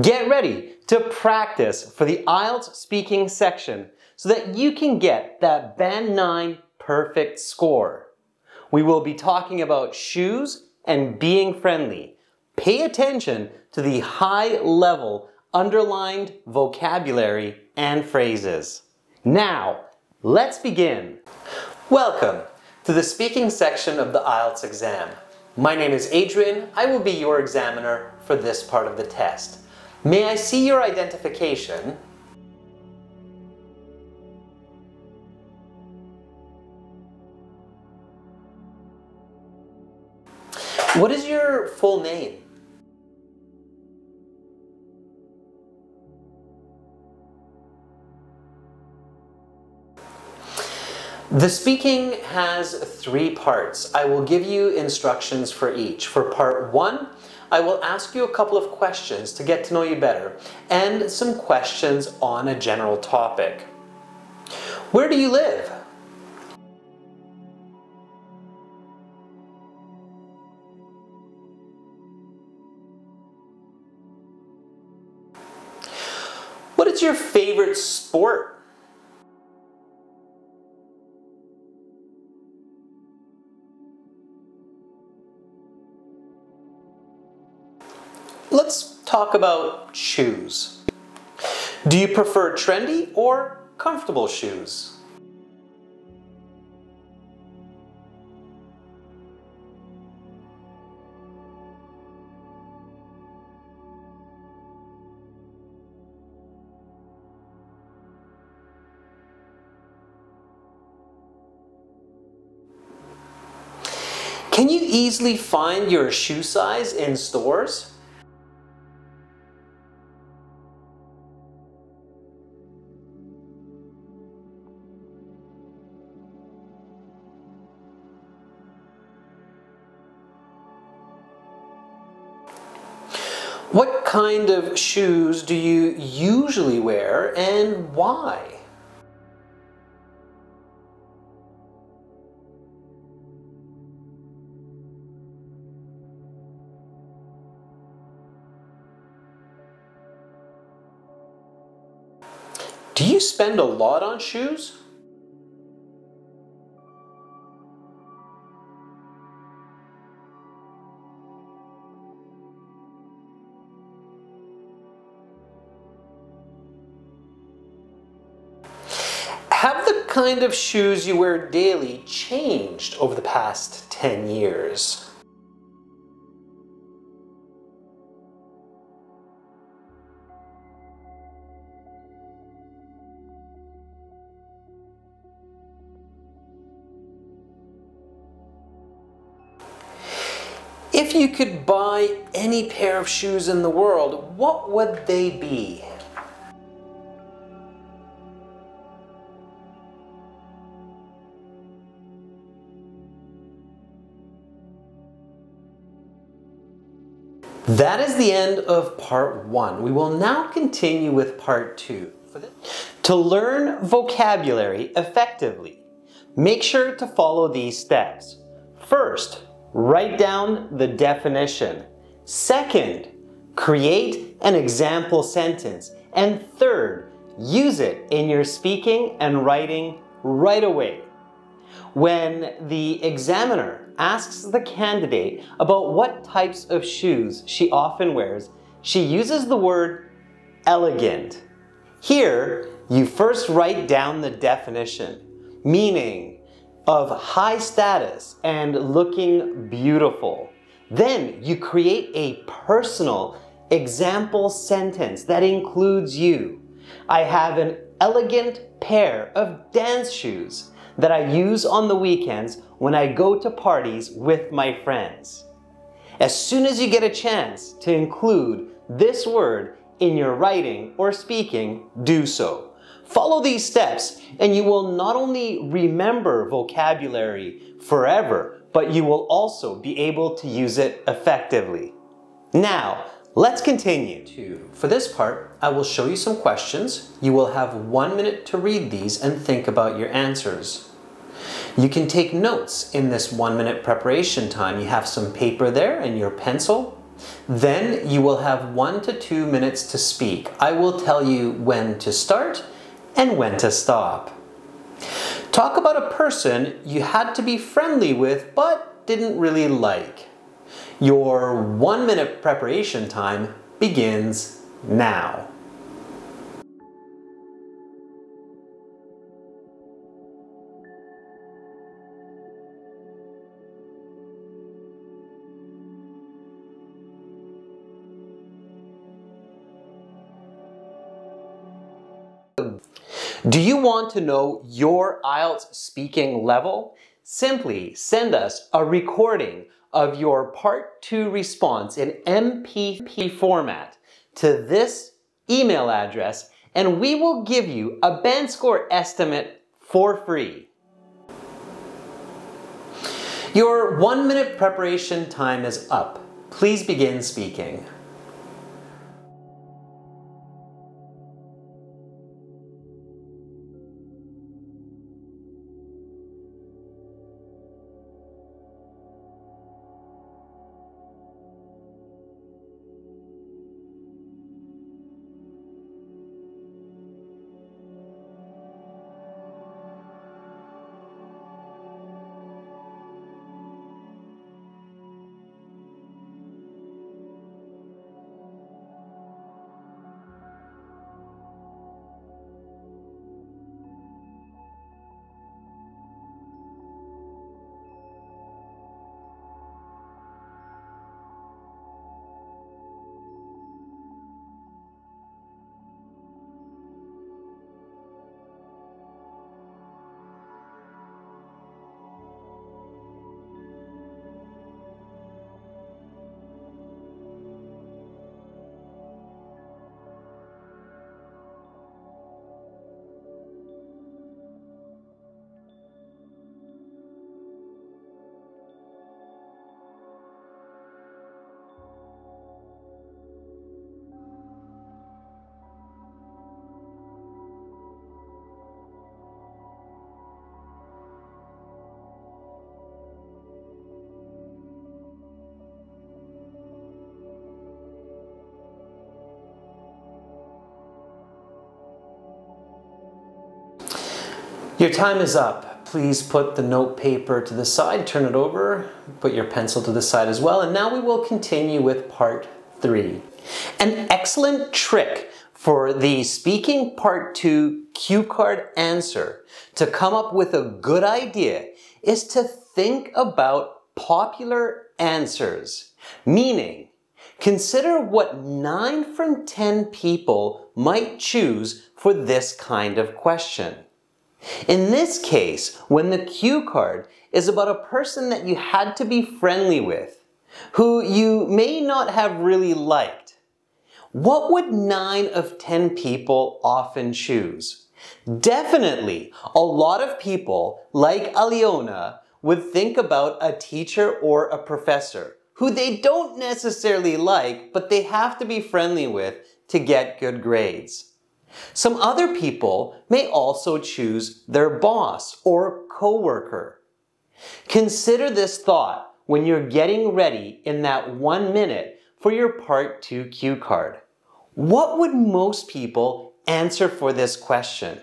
Get ready to practice for the IELTS speaking section so that you can get that Band 9 perfect score. We will be talking about shoes and being friendly. Pay attention to the high level underlined vocabulary and phrases. Now, let's begin. Welcome to the speaking section of the IELTS exam. My name is Adrian. I will be your examiner for this part of the test. May I see your identification? What is your full name? The speaking has three parts. I will give you instructions for each. For part one, I will ask you a couple of questions to get to know you better and some questions on a general topic. Where do you live? What is your favorite sport? Let's talk about shoes. Do you prefer trendy or comfortable shoes? Can you easily find your shoe size in stores? What kind of shoes do you usually wear and why? Do you spend a lot on shoes? Have the kind of shoes you wear daily changed over the past 10 years? If you could buy any pair of shoes in the world, what would they be? That is the end of part one. We will now continue with part two. To learn vocabulary effectively, make sure to follow these steps. First, write down the definition. Second, create an example sentence. And third, use it in your speaking and writing right away. When the examiner asks the candidate about what types of shoes she often wears, she uses the word elegant. Here, you first write down the definition, meaning of high status and looking beautiful. Then you create a personal example sentence that includes you. I have an elegant pair of dance shoes that I use on the weekends when I go to parties with my friends. As soon as you get a chance to include this word in your writing or speaking, do so. Follow these steps and you will not only remember vocabulary forever, but you will also be able to use it effectively. Now, let's continue. For this part, I will show you some questions. You will have 1 minute to read these and think about your answers. You can take notes in this 1 minute preparation time. You have some paper there and your pencil. Then you will have 1 to 2 minutes to speak. I will tell you when to start and when to stop. Talk about a person you had to be friendly with but didn't really like. Your 1 minute preparation time begins now. Do you want to know your IELTS speaking level? Simply send us a recording of your Part 2 response in MPP format to this email address and we will give you a band score estimate for free. Your 1 minute preparation time is up. Please begin speaking. Your time is up. Please put the note paper to the side, turn it over, put your pencil to the side as well, and now we will continue with Part 3. An excellent trick for the Speaking Part 2 cue card answer to come up with a good idea is to think about popular answers, meaning consider what 9 from 10 people might choose for this kind of question. In this case, when the cue card is about a person that you had to be friendly with, who you may not have really liked, what would 9 of 10 people often choose? Definitely, a lot of people, like Aliona, would think about a teacher or a professor, who they don't necessarily like, but they have to be friendly with to get good grades. Some other people may also choose their boss or coworker. Consider this thought when you're getting ready in that 1 minute for your Part 2 cue card. What would most people answer for this question?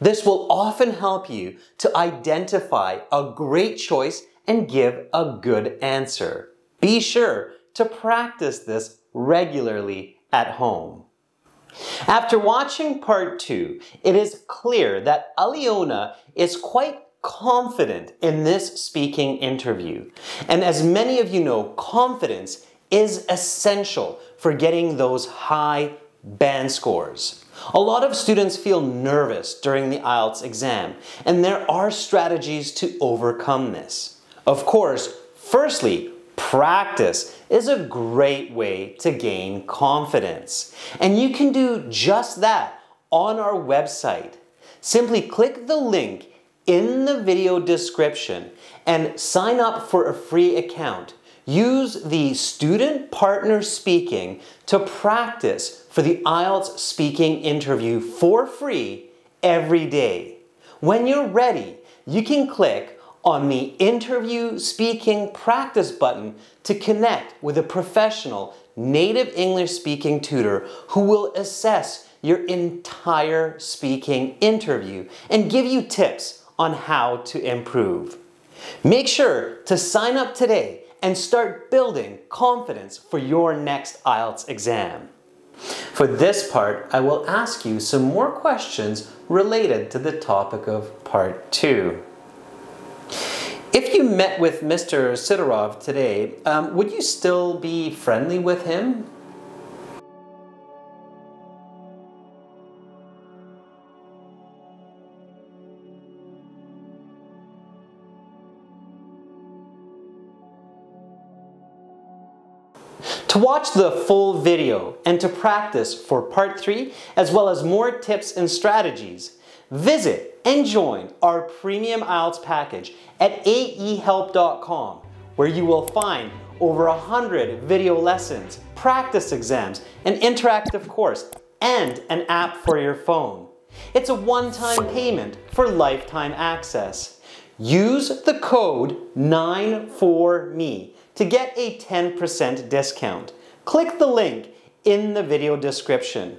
This will often help you to identify a great choice and give a good answer. Be sure to practice this regularly at home. After watching Part 2, it is clear that Aliona is quite confident in this speaking interview. And as many of you know, confidence is essential for getting those high band scores. A lot of students feel nervous during the IELTS exam, and there are strategies to overcome this. Of course, firstly, practice is a great way to gain confidence. And you can do just that on our website. Simply click the link in the video description and sign up for a free account. Use the Student Partner Speaking to practice for the IELTS speaking interview for free every day. When you're ready, you can click on the interview speaking practice button to connect with a professional native English speaking tutor who will assess your entire speaking interview and give you tips on how to improve. Make sure to sign up today and start building confidence for your next IELTS exam. For this part, I will ask you some more questions related to the topic of part 2. If you met with Mr. Sidorov today, would you still be friendly with him? To watch the full video and to practice for part 3, as well as more tips and strategies, visit and join our premium IELTS package at aehelp.com, where you will find over 100 video lessons, practice exams, an interactive course, and an app for your phone. It's a one-time payment for lifetime access. Use the code 94ME to get a 10% discount. Click the link in the video description.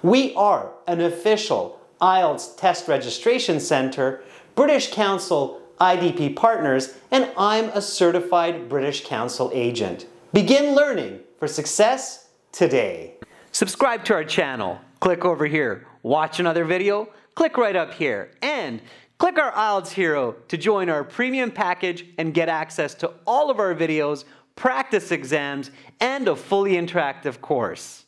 We are an official IELTS Test Registration Center, British Council IDP Partners, and I'm a certified British Council agent. Begin learning for success today. Subscribe to our channel. Click over here. Watch another video. Click right up here. And click our IELTS Hero to join our premium package and get access to all of our videos, practice exams, and a fully interactive course.